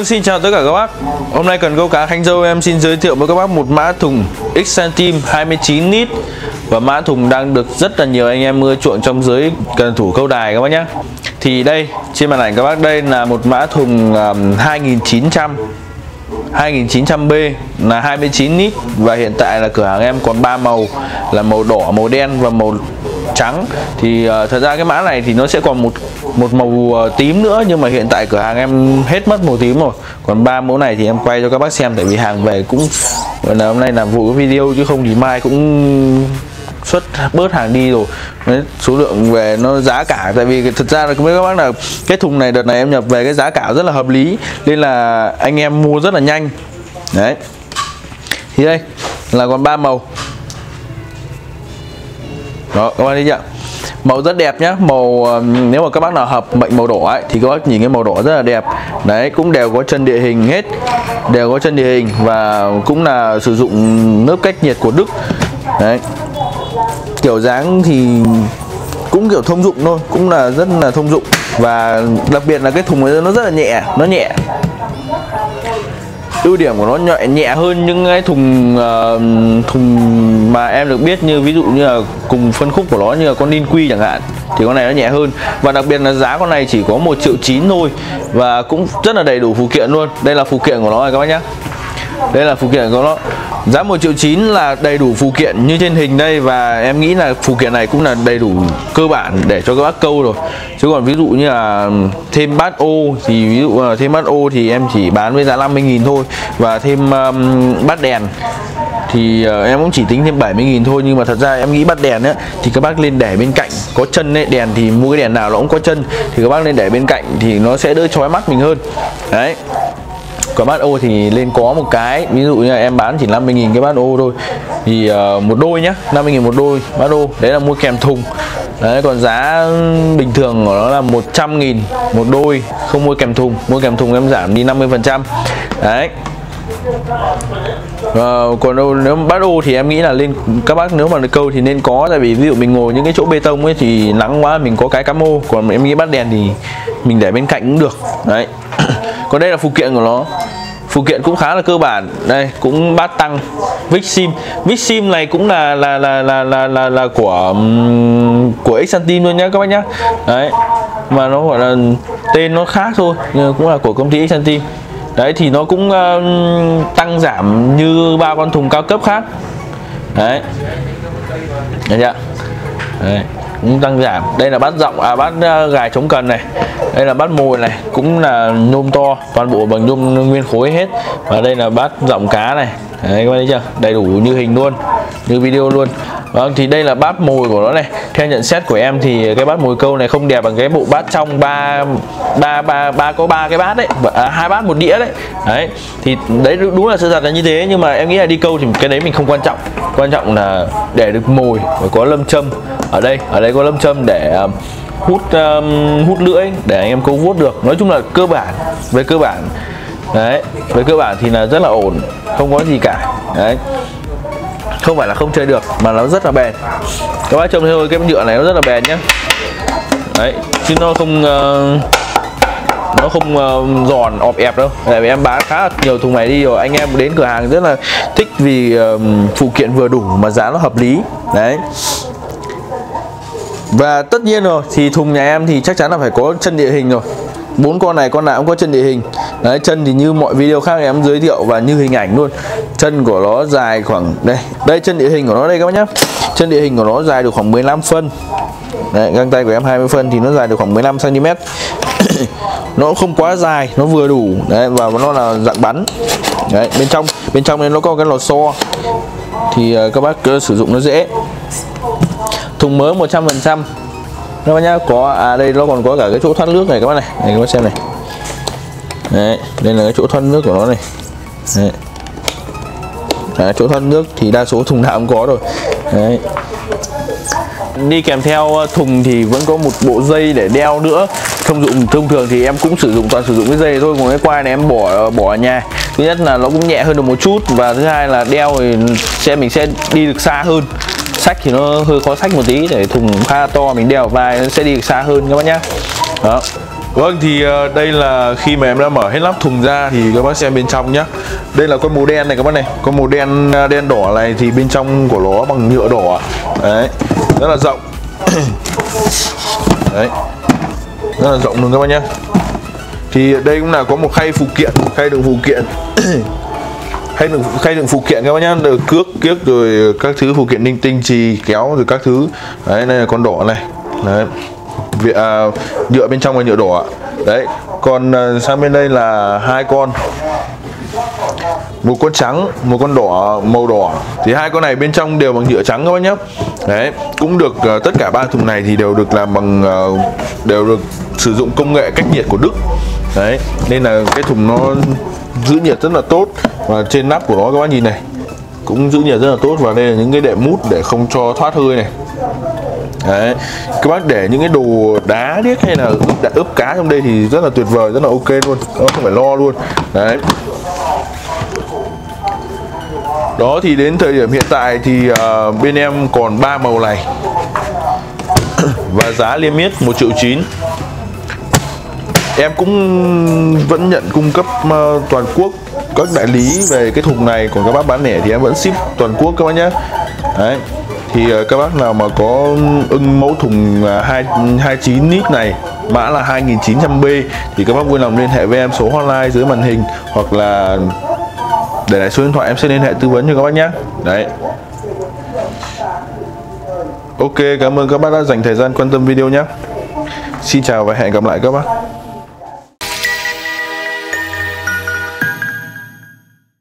Vâng, xin chào tất cả các bác. Hôm nay cần câu cá Khánh Râu em xin giới thiệu với các bác một mã thùng xsamtin 29 lít. Và mã thùng đang được rất là nhiều anh em ưa chuộng trong giới cần thủ câu đài các bác nhé. Thì đây, trên màn ảnh các bác đây là một mã thùng 2900B là 29 lít. Và hiện tại là cửa hàng em còn 3 màu là màu đỏ, màu đen và màu trắng. Thì thật ra cái mã này thì nó sẽ còn một màu tím nữa, nhưng mà hiện tại cửa hàng em hết mất màu tím rồi. Còn 3 mẫu này thì em quay cho các bác xem, tại vì hàng về cũng là hôm nay làm vụ cái video, chứ không thì mai cũng xuất bớt hàng đi rồi. Đấy, số lượng về nó giá cả, tại vì thật ra là cũng biết các bác là cái thùng này đợt này em nhập về cái giá cả rất là hợp lý nên là anh em mua rất là nhanh. Đấy, thì đây là còn 3 màu đó các bạn thấy chưa, màu rất đẹp nhá. Màu nếu mà các bác nào hợp mệnh màu đỏ ấy, thì các bác nhìn cái màu đỏ rất là đẹp đấy, cũng đều có chân địa hình hết, đều có chân địa hình và cũng là sử dụng lớp cách nhiệt của Đức. Đấy, kiểu dáng thì cũng kiểu thông dụng thôi, cũng là rất là thông dụng, và đặc biệt là cái thùng này nó rất là nhẹ, nó nhẹ. Ưu điểm của nó nhẹ hơn những cái thùng mà em được biết, như ví dụ như là cùng phân khúc của nó như là con Ninh Quy chẳng hạn, thì con này nó nhẹ hơn. Và đặc biệt là giá con này chỉ có 1.9 triệu thôi, và cũng rất là đầy đủ phụ kiện luôn. Đây là phụ kiện của nó này các bác nhé, đây là phụ kiện của nó. Giá 1.9 triệu là đầy đủ phụ kiện như trên hình đây, và em nghĩ là phụ kiện này cũng là đầy đủ cơ bản để cho các bác câu rồi. Chứ còn ví dụ như là thêm bát ô thì em chỉ bán với giá 50.000 thôi, và thêm bát đèn thì em cũng chỉ tính thêm 70.000 thôi. Nhưng mà thật ra em nghĩ bắt đèn ấy, thì các bác lên để bên cạnh có chân ấy, đèn thì mua cái đèn nào nó cũng có chân, thì các bác lên để bên cạnh thì nó sẽ đỡ chói mắt mình hơn. Đấy, còn bát ô thì lên có một cái, ví dụ như là em bán chỉ 50.000 cái bát ô thôi, thì một đôi nhá, 50.000 một đôi bát ô. Đấy là mua kèm thùng. Đấy, còn giá bình thường của nó là 100.000 một đôi, không mua kèm thùng. Mua kèm thùng em giảm đi 50%. Đấy, còn đâu nếu bát ô thì em nghĩ là lên các bác nếu mà được câu thì nên có, tại vì ví dụ mình ngồi những cái chỗ bê tông ấy thì nắng quá mình có cái cắm ô. Còn em nghĩ bát đèn thì mình để bên cạnh cũng được. Đấy, còn đây là phụ kiện của nó, phụ kiện cũng khá là cơ bản. Đây cũng bát tăng vixim này cũng là của xsamtin luôn nhá các bác nhá. Đấy, mà nó gọi là tên nó khác thôi, nhưng cũng là của công ty xsamtin. Đấy, thì nó cũng tăng giảm như ba con thùng cao cấp khác. Đấy, đấy, cũng tăng giảm. Đây là bát rộng, bát gài chống cần này. Đây là bát mồi này, cũng là nhôm to, toàn bộ bằng nhôm nguyên khối hết. Và đây là bát rộng cá này. Đấy, các bạn thấy chưa, đầy đủ như hình luôn, như video luôn. Vâng, thì đây là bát mồi của nó này. Theo nhận xét của em thì cái bát mồi câu này không đẹp bằng cái bộ bát trong ba cái bát đấy, hai bát một đĩa đấy. Đấy, thì đấy đúng là sự thật là như thế, nhưng mà em nghĩ là đi câu thì cái đấy mình không quan trọng. Quan trọng là để được mồi và có lâm châm. Ở đây có lâm châm để hút lưỡi để anh em câu vuốt được. Nói chung là cơ bản, về cơ bản. Đấy, với cơ bản thì là rất là ổn, không có gì cả. Đấy, không phải là không chơi được mà nó rất là bền. Các bác trông thấy cái nhựa này nó rất là bền nhá. Đấy, chứ nó không giòn ọp ẹp đâu. Tại vì em bán khá là nhiều thùng này đi rồi, anh em đến cửa hàng rất là thích vì phụ kiện vừa đủ mà giá nó hợp lý. Đấy, và tất nhiên rồi thì thùng nhà em thì chắc chắn là phải có chân địa hình rồi. 4 con này con nào cũng có chân địa hình. Đấy, chân thì như mọi video khác em giới thiệu và như hình ảnh luôn. Chân của nó dài khoảng đây chân địa hình của nó đây các bác nhá. Chân địa hình của nó dài được khoảng 15 phân. Đấy, găng tay của em 20 phân thì nó dài được khoảng 15 cm. Nó không quá dài, nó vừa đủ. Đấy, và nó là dạng bắn. Đấy, bên trong này nó có cái lò xo thì các bác sử dụng nó dễ. Thùng mới 100% các bác nhá. Có đây nó còn có cả cái chỗ thoát nước này các bác này. Này các bác xem này. Đấy, đây là cái chỗ thoát nước của nó này. Đấy. Đấy, chỗ thoát nước thì đa số thùng nào cũng có rồi. Đấy, đi kèm theo thùng thì vẫn có một bộ dây để đeo nữa. Thông thường thì em cũng toàn sử dụng cái dây thôi, còn cái quai này em bỏ ở nhà. Thứ nhất là nó cũng nhẹ hơn được một chút, và thứ hai là đeo thì mình sẽ đi được xa hơn. Sách thì nó hơi khó sách một tí, để thùng khá to mình đeo vào vai nó sẽ đi được xa hơn các bác nhá. Đó, Vâng, thì đây là khi mà em đã mở hết nắp thùng ra thì các bác xem bên trong nhá. Đây là con màu đen này các bác này, con màu đen đen đỏ này thì bên trong của nó bằng nhựa đỏ. Đấy, rất là rộng. Đấy, rất là rộng luôn các bác nhá. Thì đây cũng là có một khay phụ kiện, khay đựng phụ kiện. Khay đựng phụ kiện các bác nhá, được cước, kiếc rồi các thứ phụ kiện linh tinh, chì, kéo rồi các thứ. Đấy, đây là con đỏ này. Đấy. Nhựa bên trong là nhựa đỏ. Đấy, còn sang bên đây là hai con, một con trắng, một con đỏ màu đỏ. Thì hai con này bên trong đều bằng nhựa trắng các bác nhé. Đấy, cũng được tất cả ba thùng này thì đều được làm bằng đều được sử dụng công nghệ cách nhiệt của Đức. Đấy, nên là cái thùng nó giữ nhiệt rất là tốt, và trên nắp của nó các bác nhìn này cũng giữ nhiệt rất là tốt, và đây là những cái đệm mút để không cho thoát hơi này. Đấy, các bác để những cái đồ đá điếc hay là ướp cá trong đây thì rất là tuyệt vời, rất là ok luôn, nó không phải lo luôn. Đấy. Đó, thì đến thời điểm hiện tại thì bên em còn 3 màu này và giá niêm yết 1.900.000. Em cũng vẫn nhận cung cấp toàn quốc các đại lý về cái thùng này, còn các bác bán lẻ thì em vẫn ship toàn quốc các bác nhé. Đấy. Thì các bác nào mà có ưng mẫu thùng 29 lít này, mã là 2900B thì các bác vui lòng liên hệ với em số hotline dưới màn hình, hoặc là để lại số điện thoại em sẽ liên hệ tư vấn cho các bác nhé. Đấy. Ok, cảm ơn các bác đã dành thời gian quan tâm video nhé. Xin chào và hẹn gặp lại các bác.